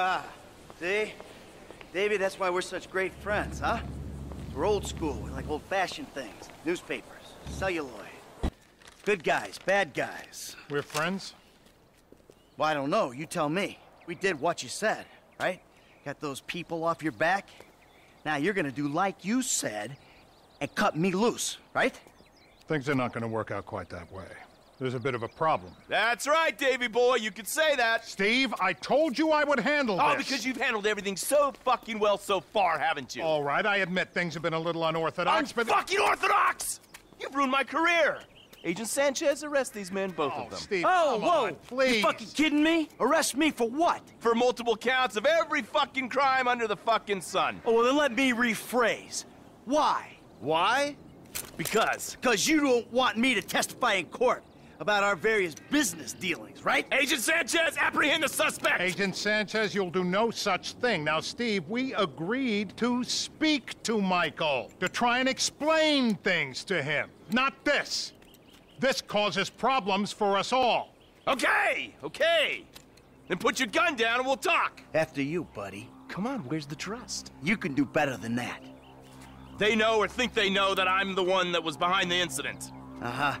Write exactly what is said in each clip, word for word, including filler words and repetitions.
Ah, see? Davey, that's why we're such great friends, huh? We're old school. We like old-fashioned things. Newspapers, celluloid. Good guys, bad guys. We're friends? Well, I don't know. You tell me. We did what you said, right? Got those people off your back. Now you're gonna do like you said and cut me loose, right? Things are not gonna work out quite that way. There's a bit of a problem. That's right, Davy boy, you could say that. Steve, I told you I would handle oh, this. Oh, because you've handled everything so fucking well so far, haven't you? All right, I admit things have been a little unorthodox, I'm but... fucking orthodox! You've ruined my career! Agent Sanchez, arrest these men, both oh, of them. Steve, oh, whoa! On, please. You fucking kidding me? Arrest me for what? For multiple counts of every fucking crime under the fucking sun. Oh, well, then let me rephrase. Why? Why? Because. Because you don't want me to testify in court about our various business dealings, right? Agent Sanchez, apprehend the suspect! Agent Sanchez, you'll do no such thing. Now, Steve, we agreed to speak to Michael, to try and explain things to him, not this. This causes problems for us all. Okay, okay. Then put your gun down and we'll talk. After you, buddy. Come on, where's the trust? You can do better than that. They know or think they know that I'm the one that was behind the incident. Uh-huh.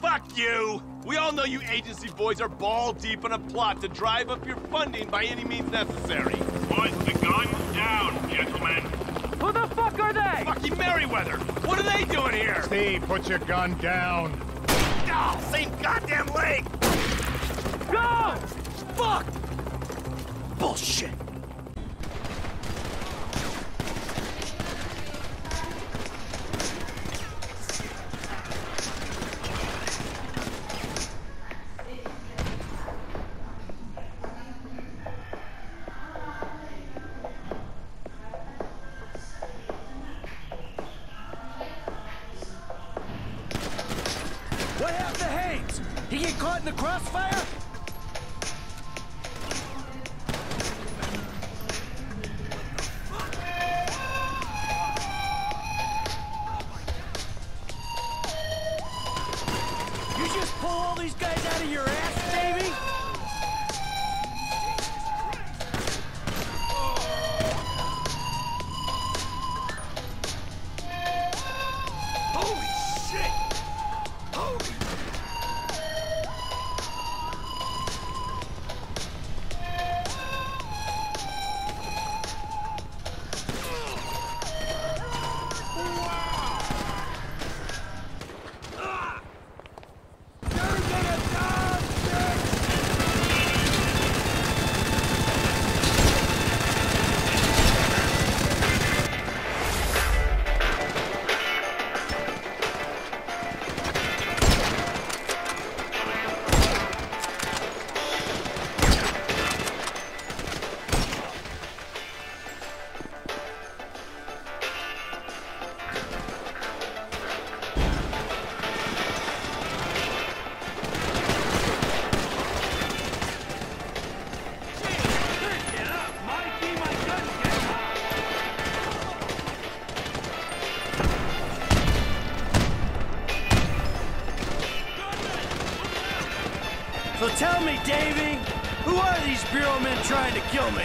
Fuck you! We all know you agency boys are ball deep in a plot to drive up your funding by any means necessary. Put the gun down, gentlemen. Who the fuck are they? Fucking Merryweather! What are they doing here? Steve, put your gun down. Oh, same goddamn leg! Go! Fuck! Bullshit! Tell me, Davey, who are these Bureau men trying to kill me?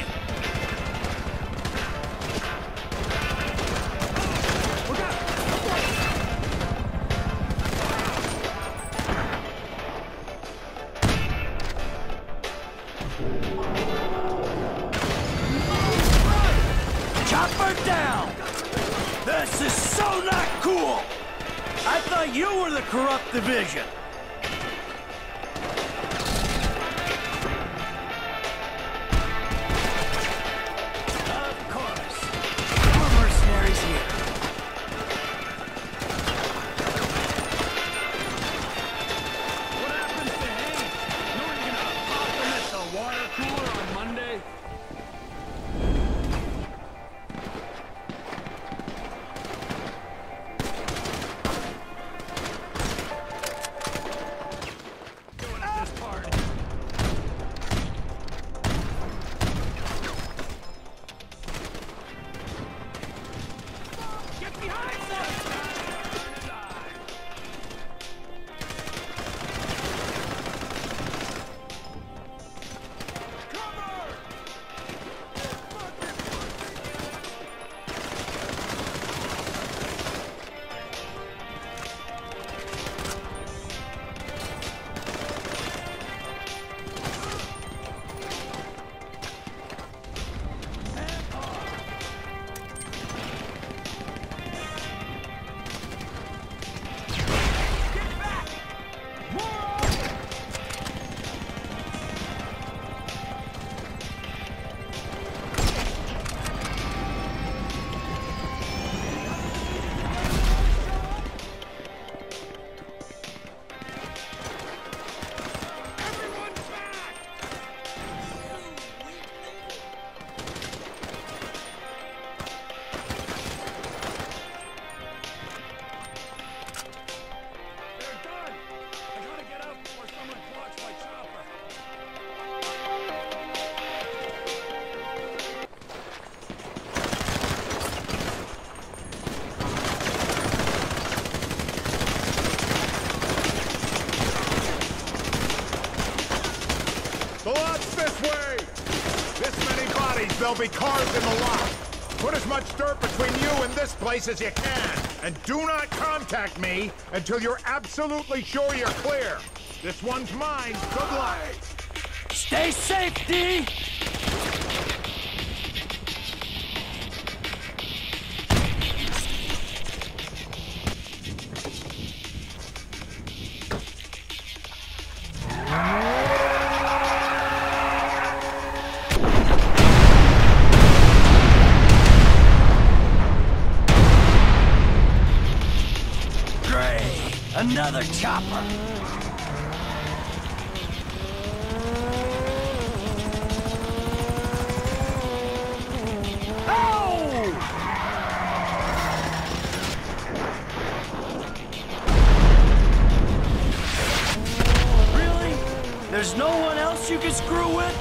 Chopper down! This is so not cool! I thought you were the corrupt division. there'll be cars in the lot. Put as much dirt between you and this place as you can. And do not contact me until you're absolutely sure you're clear. This one's mine. Good luck. Stay safe, D! Another chopper! Oh! Really? There's no one else you can screw with?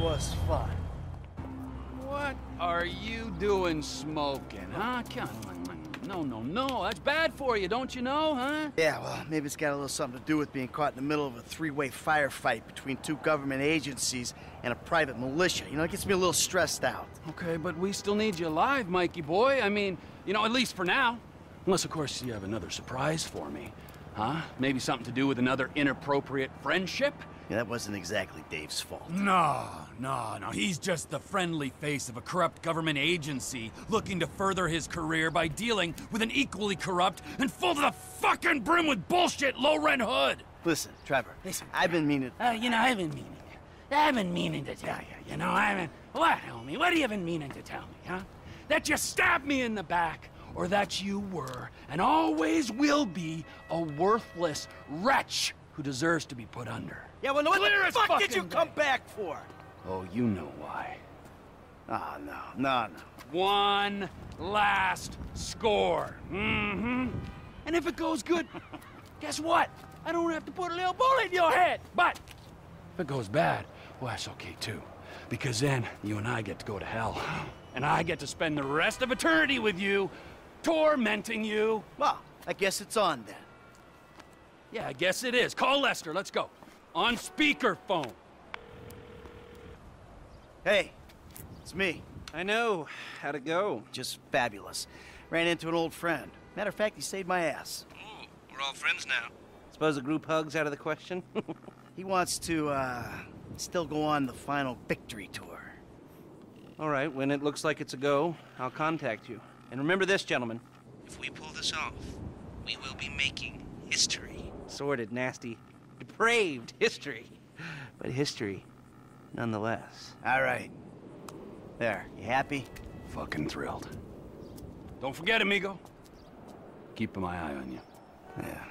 Was fun. What are you doing smoking, huh? Come on, no, no, no. That's bad for you, don't you know, huh? Yeah, well, maybe it's got a little something to do with being caught in the middle of a three-way firefight between two government agencies and a private militia. You know, it gets me a little stressed out. Okay, but we still need you alive, Mikey boy. I mean, you know, at least for now. Unless, of course, you have another surprise for me, huh? Maybe something to do with another inappropriate friendship? Yeah, that wasn't exactly Dave's fault. No, no, no. He's just the friendly face of a corrupt government agency looking to further his career by dealing with an equally corrupt and full to the fucking brim with bullshit low-rent hood. Listen, Trevor, listen, I've been meaning to... Uh, you know, I've been meaning to... I've been meaning to tell you, you know, I've been... What, homie? What have you been meaning to tell me, huh? That you stabbed me in the back, or that you were, and always will be, a worthless wretch who deserves to be put under. Yeah, well, what the fuck did you come back for? Oh, you know why. Ah, no, no, no. One last score. Mm-hmm. And if it goes good, guess what? I don't have to put a little bullet in your head. But if it goes bad, well, that's okay, too. Because then you and I get to go to hell. And I get to spend the rest of eternity with you, tormenting you. Well, I guess it's on, then. Yeah, I guess it is. Call Lester. Let's go. On speakerphone. Hey, it's me. I know. How'd it go? Just fabulous. Ran into an old friend. Matter of fact, he saved my ass. Ooh, we're all friends now. Suppose a group hug's out of the question? He wants to, uh, still go on the final victory tour. All right, when it looks like it's a go, I'll contact you. And remember this, gentlemen. If we pull this off, we will be making history. Sordid, nasty, depraved history, but history nonetheless. All right. There, you happy? Fucking thrilled. Don't forget, amigo. Keeping my eye on you. Yeah.